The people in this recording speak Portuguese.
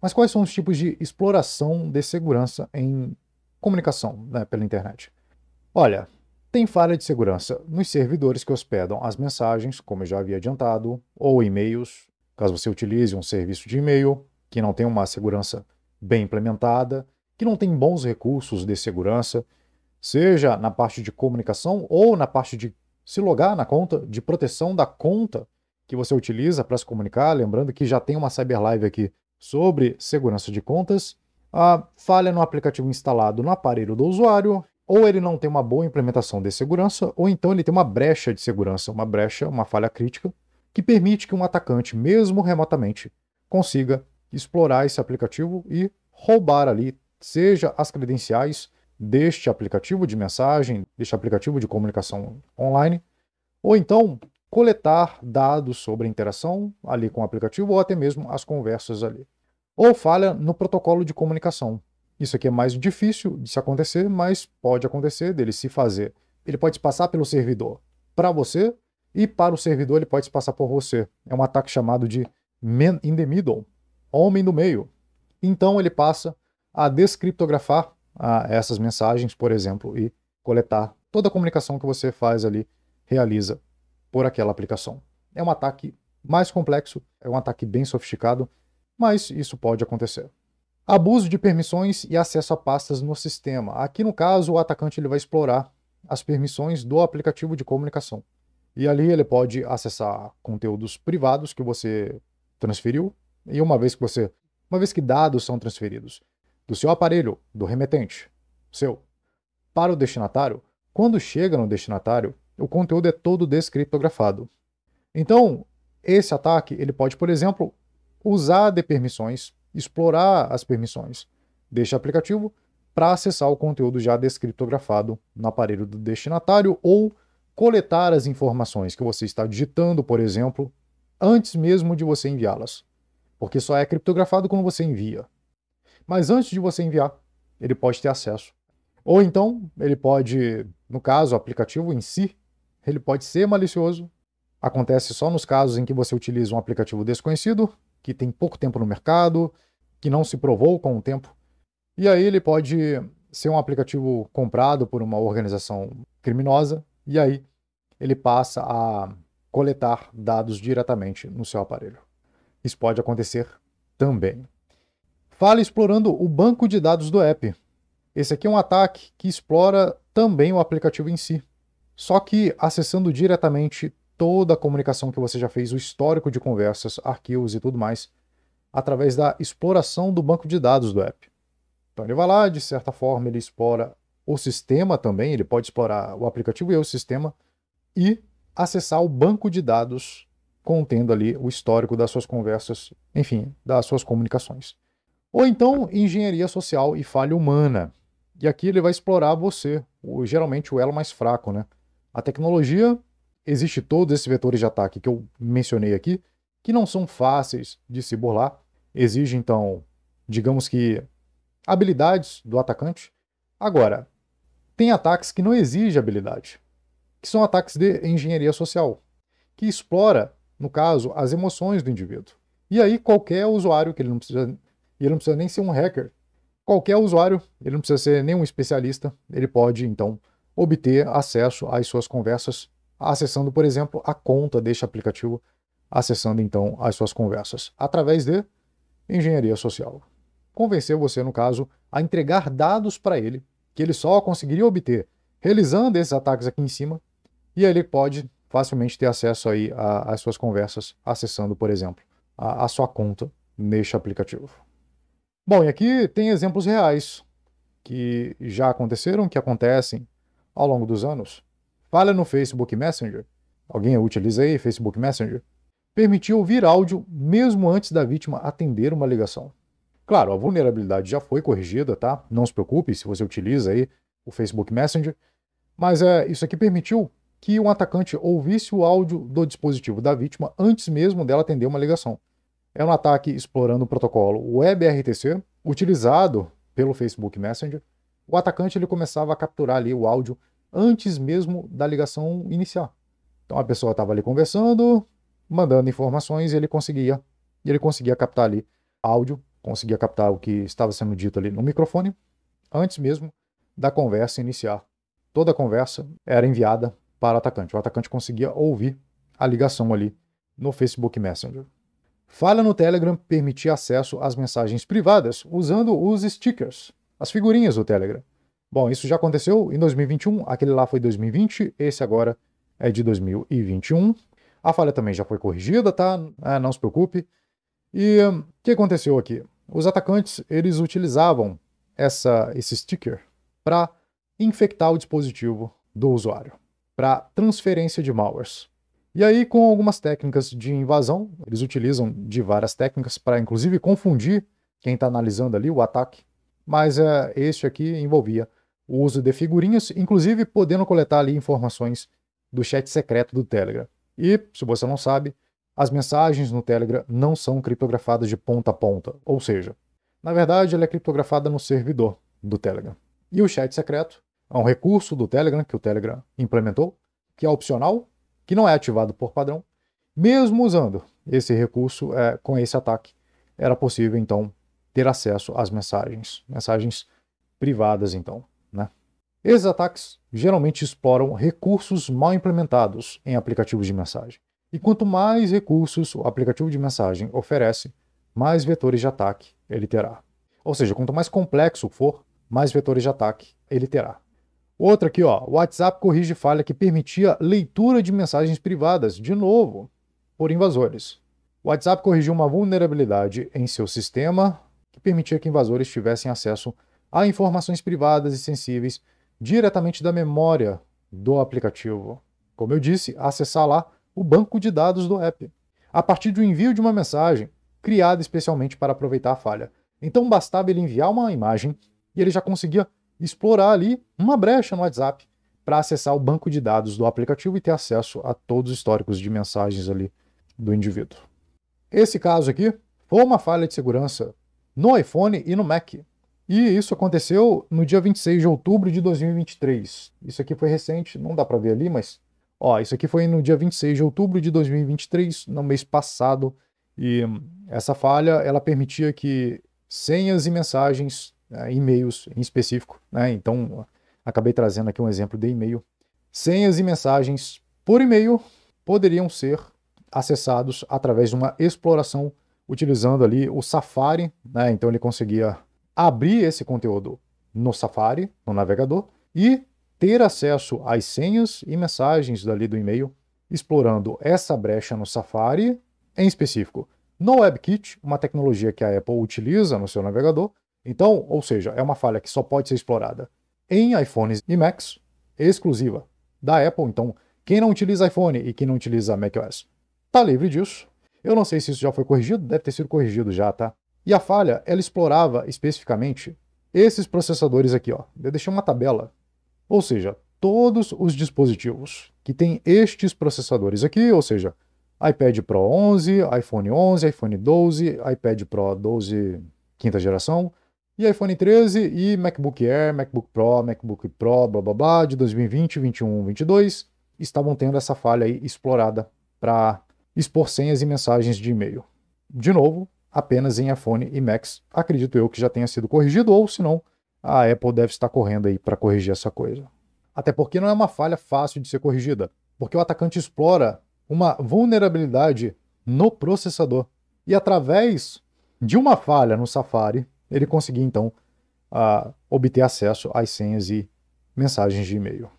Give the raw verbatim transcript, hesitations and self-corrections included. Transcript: Mas quais são os tipos de exploração de segurança em comunicação, né, pela internet? Olha, tem falha de segurança nos servidores que hospedam as mensagens, como eu já havia adiantado, ou e-mails, caso você utilize um serviço de e-mail que não tem uma segurança bem implementada, que não tem bons recursos de segurança, seja na parte de comunicação ou na parte de se logar na conta, de proteção da conta que você utiliza para se comunicar. Lembrando que já tem uma CyberLive aqui sobre segurança de contas. A falha no aplicativo instalado no aparelho do usuário, ou ele não tem uma boa implementação de segurança, ou então ele tem uma brecha de segurança, uma brecha, uma falha crítica, que permite que um atacante, mesmo remotamente, consiga explorar esse aplicativo e roubar ali, seja as credenciais deste aplicativo de mensagem, deste aplicativo de comunicação online, ou então coletar dados sobre a interação ali com o aplicativo, ou até mesmo as conversas ali. Ou falha no protocolo de comunicação. Isso aqui é mais difícil de se acontecer, mas pode acontecer dele se fazer. Ele pode se passar pelo servidor para você, e para o servidor ele pode se passar por você. É um ataque chamado de man in the middle, homem no meio. Então ele passa a descriptografar a essas mensagens, por exemplo, e coletar toda a comunicação que você faz ali, realiza por aquela aplicação. É um ataque mais complexo, é um ataque bem sofisticado, mas isso pode acontecer. Abuso de permissões e acesso a pastas no sistema. Aqui, no caso, o atacante ele vai explorar as permissões do aplicativo de comunicação. E ali ele pode acessar conteúdos privados que você transferiu, e uma vez que você, uma vez que dados são transferidos do seu aparelho, do remetente, seu, para o destinatário, quando chega no destinatário, o conteúdo é todo descriptografado. Então, esse ataque ele pode, por exemplo, usar de permissões, explorar as permissões deste aplicativo para acessar o conteúdo já descriptografado no aparelho do destinatário, ou coletar as informações que você está digitando, por exemplo, antes mesmo de você enviá-las, porque só é criptografado quando você envia. Mas antes de você enviar, ele pode ter acesso. Ou então, ele pode, no caso, o aplicativo em si, ele pode ser malicioso. Acontece só nos casos em que você utiliza um aplicativo desconhecido, que tem pouco tempo no mercado, que não se provou com o tempo. E aí ele pode ser um aplicativo comprado por uma organização criminosa, e aí ele passa a coletar dados diretamente no seu aparelho. Isso pode acontecer também. Falha explorando o banco de dados do app. Esse aqui é um ataque que explora também o aplicativo em si, só que acessando diretamente toda a comunicação que você já fez, o histórico de conversas, arquivos e tudo mais, através da exploração do banco de dados do app. Então ele vai lá, de certa forma, ele explora o sistema também, ele pode explorar o aplicativo e o sistema, e acessar o banco de dados contendo ali o histórico das suas conversas, enfim, das suas comunicações. Ou então, engenharia social e falha humana. E aqui ele vai explorar você, o, geralmente o elo mais fraco, né? A tecnologia... Existe todos esses vetores de ataque que eu mencionei aqui, que não são fáceis de se burlar. Exige, então, digamos que, habilidades do atacante. Agora, tem ataques que não exigem habilidade, que são ataques de engenharia social, que explora, no caso, as emoções do indivíduo. E aí, qualquer usuário, que ele não precisa, ele não precisa nem ser um hacker, qualquer usuário, ele não precisa ser nenhum especialista, ele pode, então, obter acesso às suas conversas, acessando, por exemplo, a conta deste aplicativo, acessando, então, as suas conversas, através de engenharia social. Convencer você, no caso, a entregar dados para ele, que ele só conseguiria obter realizando esses ataques aqui em cima, e ele pode facilmente ter acesso aí às suas conversas, acessando, por exemplo, a, a sua conta neste aplicativo. Bom, e aqui tem exemplos reais que já aconteceram, que acontecem ao longo dos anos. Falha no Facebook Messenger. Alguém utiliza aí Facebook Messenger? Permitiu ouvir áudio mesmo antes da vítima atender uma ligação. Claro, a vulnerabilidade já foi corrigida, tá? Não se preocupe se você utiliza aí o Facebook Messenger. Mas é, isso aqui permitiu que um atacante ouvisse o áudio do dispositivo da vítima antes mesmo dela atender uma ligação. É um ataque explorando o protocolo WebRTC, utilizado pelo Facebook Messenger. O atacante ele começava a capturar ali o áudio antes mesmo da ligação iniciar. Então a pessoa estava ali conversando, mandando informações, e ele conseguia, ele conseguia captar ali áudio conseguia captar o que estava sendo dito ali no microfone antes mesmo da conversa iniciar. Toda a conversa era enviada para o atacante. O atacante conseguia ouvir a ligação ali no Facebook Messenger. Falha no Telegram permitia acesso às mensagens privadas usando os stickers, as figurinhas do Telegram. Bom, isso já aconteceu em dois mil e vinte e um, aquele lá foi dois mil e vinte, esse agora é de dois mil e vinte e um. A falha também já foi corrigida, tá? Ah, não se preocupe. E o um, que aconteceu aqui? Os atacantes, eles utilizavam essa, esse sticker para infectar o dispositivo do usuário, para transferência de malwares. E aí, com algumas técnicas de invasão, eles utilizam de várias técnicas para, inclusive, confundir quem está analisando ali o ataque, mas é, este aqui envolvia o uso de figurinhas, inclusive podendo coletar ali informações do chat secreto do Telegram. E, se você não sabe, as mensagens no Telegram não são criptografadas de ponta a ponta, ou seja, na verdade ela é criptografada no servidor do Telegram. E o chat secreto é um recurso do Telegram, que o Telegram implementou, que é opcional, que não é ativado por padrão. Mesmo usando esse recurso, é, com esse ataque, era possível, então, ter acesso às mensagens, mensagens privadas, então, né? Esses ataques geralmente exploram recursos mal implementados em aplicativos de mensagem. E quanto mais recursos o aplicativo de mensagem oferece, mais vetores de ataque ele terá. Ou seja, quanto mais complexo for, mais vetores de ataque ele terá. Outra aqui, ó, o WhatsApp corrige falha que permitia leitura de mensagens privadas, de novo, por invasores. O WhatsApp corrigiu uma vulnerabilidade em seu sistema que permitia que invasores tivessem acesso a informações privadas e sensíveis diretamente da memória do aplicativo. Como eu disse, acessar lá o banco de dados do app, a partir do envio de uma mensagem criada especialmente para aproveitar a falha. Então bastava ele enviar uma imagem e ele já conseguia explorar ali uma brecha no WhatsApp para acessar o banco de dados do aplicativo e ter acesso a todos os históricos de mensagens ali do indivíduo. Esse caso aqui foi uma falha de segurança no iPhone e no Mac. E isso aconteceu no dia vinte e seis de outubro de dois mil e vinte e três. Isso aqui foi recente, não dá para ver ali, mas... Ó, isso aqui foi no dia vinte e seis de outubro de dois mil e vinte e três, no mês passado. E essa falha, ela permitia que senhas e mensagens... e-mails em específico, né? Então acabei trazendo aqui um exemplo de e-mail. Senhas e mensagens por e-mail poderiam ser acessados através de uma exploração utilizando ali o Safari, né? Então ele conseguia abrir esse conteúdo no Safari, no navegador, e ter acesso às senhas e mensagens dali do e-mail, explorando essa brecha no Safari, em específico no WebKit, uma tecnologia que a Apple utiliza no seu navegador. Então, ou seja, é uma falha que só pode ser explorada em iPhones e Macs, exclusiva da Apple. Então, quem não utiliza iPhone e quem não utiliza macOS está livre disso. Eu não sei se isso já foi corrigido, deve ter sido corrigido já, tá? E a falha, ela explorava especificamente esses processadores aqui, ó. Eu deixei uma tabela. Ou seja, todos os dispositivos que têm estes processadores aqui, ou seja, iPad Pro onze, iPhone onze, iPhone doze, iPad Pro doze, quinta geração, e iPhone treze, e MacBook Air, MacBook Pro, MacBook Pro, blá blá blá, de dois mil e vinte, vinte e um, vinte e dois, estavam tendo essa falha aí explorada para expor senhas e mensagens de e-mail. De novo, apenas em iPhone e Macs, acredito eu que já tenha sido corrigido, ou senão a Apple deve estar correndo aí para corrigir essa coisa. Até porque não é uma falha fácil de ser corrigida, porque o atacante explora uma vulnerabilidade no processador, e através de uma falha no Safari, ele conseguia, então, uh, obter acesso às senhas e mensagens de e-mail.